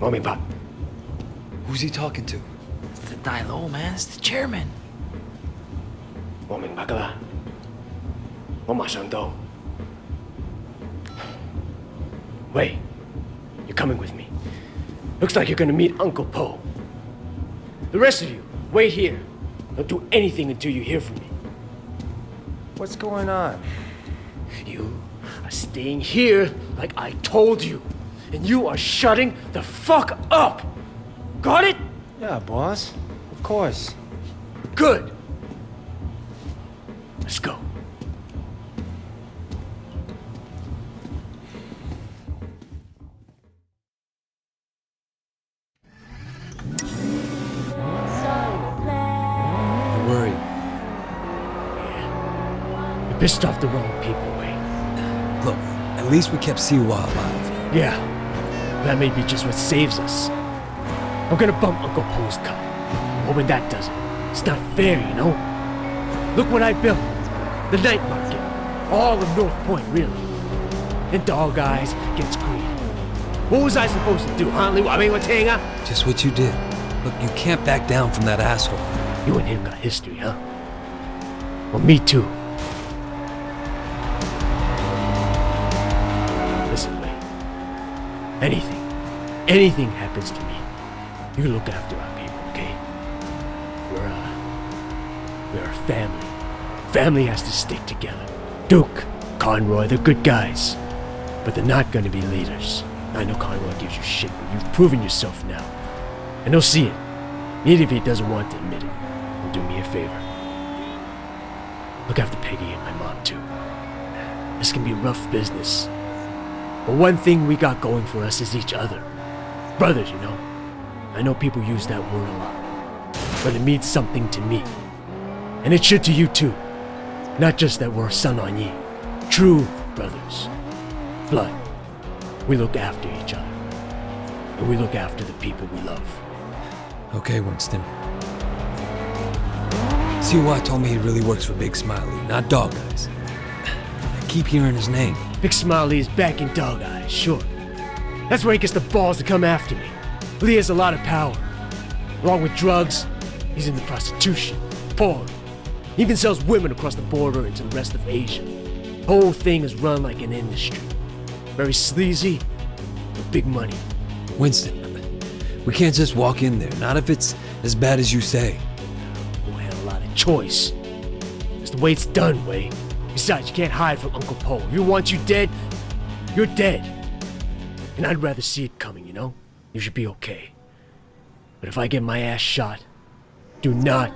Moming Bakala. Who's he talking to? It's the Tai Lei, man. It's the chairman. Moming Bakala. Moman Santo. Wei, you're coming with me. Looks like you're gonna meet Uncle Po. The rest of you, wait here. Don't do anything until you hear from me. What's going on? You are staying here like I told you. And you are shutting the fuck up! Got it? Yeah, boss. Of course. Good. Let's go. Pissed off the wrong people, Wei. Look, at least we kept Siu Wa alive. Yeah, that may be just what saves us. I'm gonna bump Uncle Po's cup. Hoping that does it. It's not fair, you know? Look what I built. The night market. All of North Point, really. And Dog Eyes gets greedy. What was I supposed to do, Huntley? I mean, what's hanging up? Just what you did. Look, you can't back down from that asshole. You and him got history, huh? Well, me too. Anything happens to me, you look after our people, okay? We're a family. Family has to stick together. Duke, Conroy, they're good guys, but they're not gonna be leaders. I know Conroy gives you shit, but you've proven yourself now. And he'll see it, even if he doesn't want to admit it. And do me a favor. Look after Peggy and my mom, too. This can be rough business. But one thing we got going for us is each other. Brothers, you know. I know people use that word a lot. But it means something to me. And it should to you too. Not just that we're son on ye. True brothers. Blood. We look after each other. And we look after the people we love. Okay, Winston. Siu Wa told me he really works for Big Smiley, not Dog Eyes. I keep hearing his name. Big Smiley is back in Dog Eyes, sure. That's where he gets the balls to come after me. Lee has a lot of power. Along with drugs, he's into prostitution, porn. He even sells women across the border into the rest of Asia. The whole thing is run like an industry. Very sleazy, but big money. Winston, we can't just walk in there, not if it's as bad as you say. We had a lot of choice. It's the way it's done, Wei. Besides, you can't hide from Uncle Po. If he wants you dead, you're dead. And I'd rather see it coming, you know? You should be okay. But if I get my ass shot, do not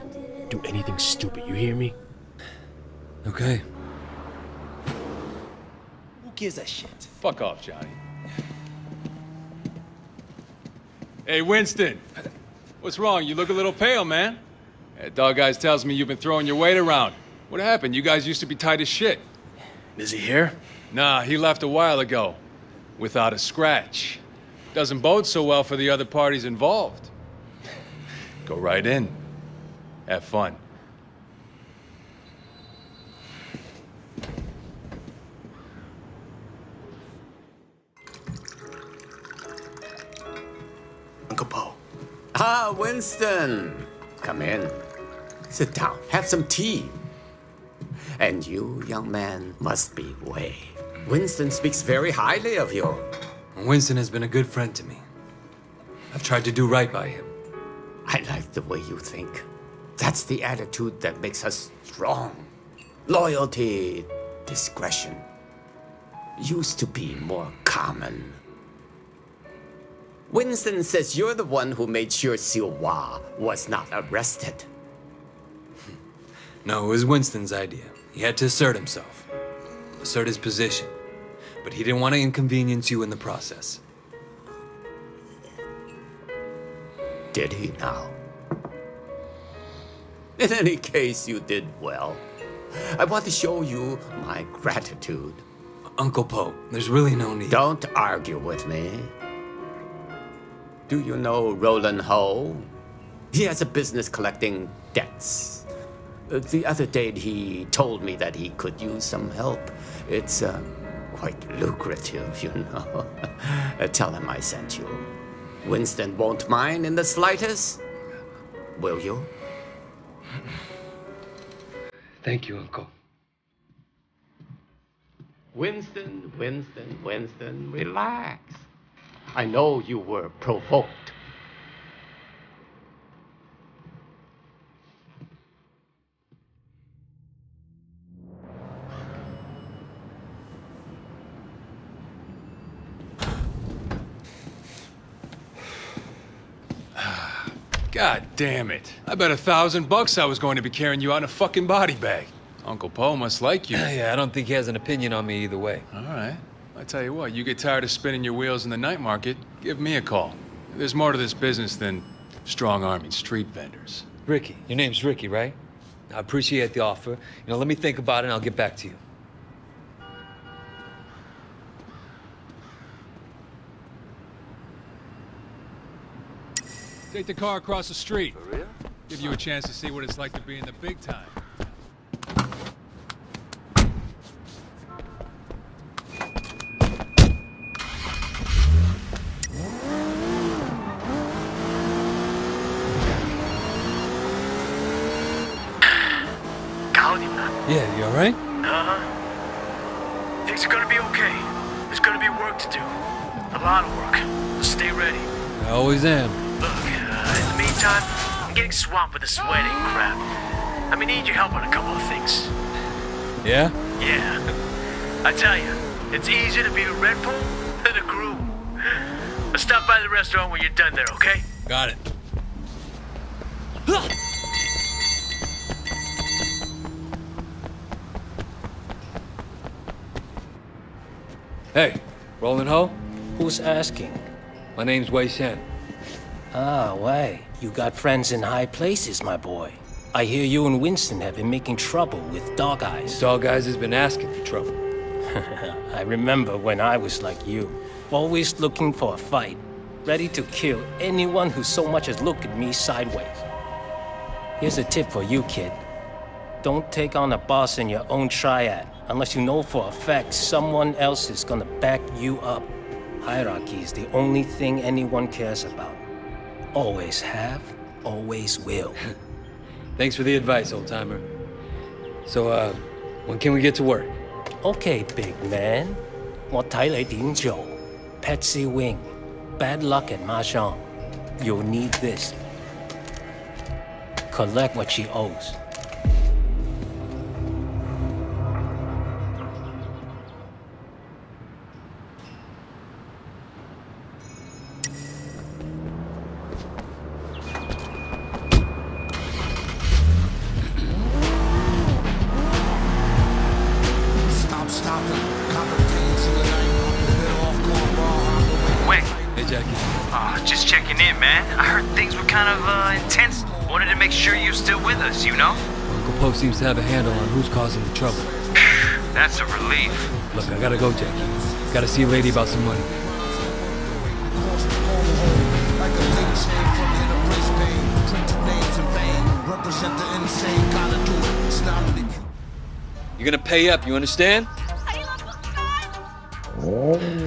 do anything stupid, you hear me? Okay. Who gives a shit? Fuck off, Johnny. Hey, Winston. What's wrong? You look a little pale, man. That Dog Eyes tells me you've been throwing your weight around. What happened? You guys used to be tight as shit. Is he here? Nah, he left a while ago. Without a scratch. Doesn't bode so well for the other parties involved. Go right in. Have fun. Uncle Po. Ah, Winston. Come in. Sit down. Have some tea. And you, young man, must be Wei. Winston speaks very highly of you. Winston has been a good friend to me. I've tried to do right by him. I like the way you think. That's the attitude that makes us strong. Loyalty, discretion. Used to be more common. Winston says you're the one who made sure Siu Wa was not arrested. No, it was Winston's idea. He had to assert himself, assert his position, but he didn't want to inconvenience you in the process. Did he now? In any case, you did well. I want to show you my gratitude. Uncle Po, there's really no need. Don't argue with me. Do you know Roland Ho? He has a business collecting debts. The other day, he told me that he could use some help. It's quite lucrative, you know. Tell him I sent you. Winston won't mind in the slightest. Will you? Thank you, Uncle. Winston, Winston, Winston, relax. I know you were provoked. God damn it. I bet $1,000 I was going to be carrying you out in a fucking body bag. Uncle Po must like you. Yeah, I don't think he has an opinion on me either way. All right. I tell you what, you get tired of spinning your wheels in the night market, give me a call. There's more to this business than strong-arming street vendors. Ricky. Your name's Ricky, right? I appreciate the offer. You know, let me think about it and I'll get back to you. Take the car across the street. For real? Give you a chance to see what it's like to be in the big time. Yeah, you all right? Uh-huh. Things are gonna be okay. There's gonna be work to do. A lot of work. Stay ready. I always am. Look, in the meantime, I'm getting swamped with this wedding crap. I'm gonna need your help on a couple of things. Yeah? Yeah. I tell you, it's easier to be a Red Bull than a groom. But stop by the restaurant when you're done there, okay? Got it. Hey, Roland Ho? Who's asking? My name's Wei Shen. Ah, Wei. You got friends in high places, my boy. I hear you and Winston have been making trouble with Dog Eyes. Dog Eyes has been asking for trouble. I remember when I was like you, always looking for a fight, ready to kill anyone who so much as looked at me sideways. Here's a tip for you, kid. Don't take on a boss in your own triad, unless you know for a fact someone else is gonna back you up. Hierarchy is the only thing anyone cares about. Always have, always will. Thanks for the advice, old-timer. So, when can we get to work? Okay, big man. Tai Lei Ding Zhou, Petsy Wing, bad luck at mahjong. You'll need this. Collect what she owes. Seems to have a handle on who's causing the trouble. That's a relief. Look, I gotta go, Jackie. Gotta see a lady about some money. You're gonna pay up, you understand?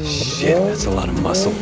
Shit, that's a lot of muscle.